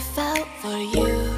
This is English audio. I felt for you.